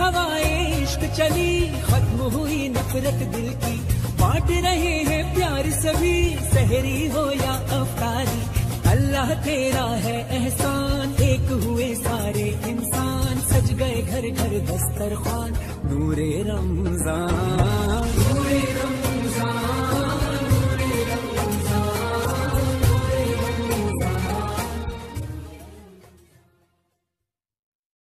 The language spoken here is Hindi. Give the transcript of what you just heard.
हवाएं इश्क चली, खत्म हुई नफरत दिल की। बांट रहे हैं प्यार सभी, सहरी हो या अफतारी। अल्लाह तेरा है एहसान, एक हुए सारे इंसान। सज गए घर घर दस्तरखान, नूरे रमजान।